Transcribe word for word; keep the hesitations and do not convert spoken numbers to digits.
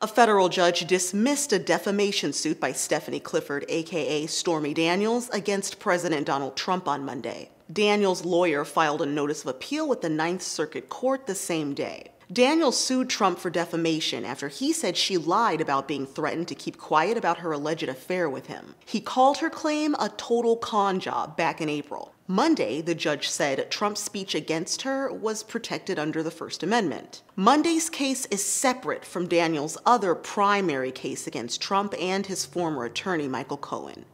A federal judge dismissed a defamation suit by Stephanie Clifford, aka Stormy Daniels, against President Donald Trump on Monday. Daniels' lawyer filed a notice of appeal with the Ninth Circuit Court the same day. Daniels sued Trump for defamation after he said she lied about being threatened to keep quiet about her alleged affair with him. He called her claim a total con job back in April. Monday, the judge said Trump's speech against her was protected under the First Amendment. Monday's case is separate from Daniels' other primary case against Trump and his former attorney, Michael Cohen.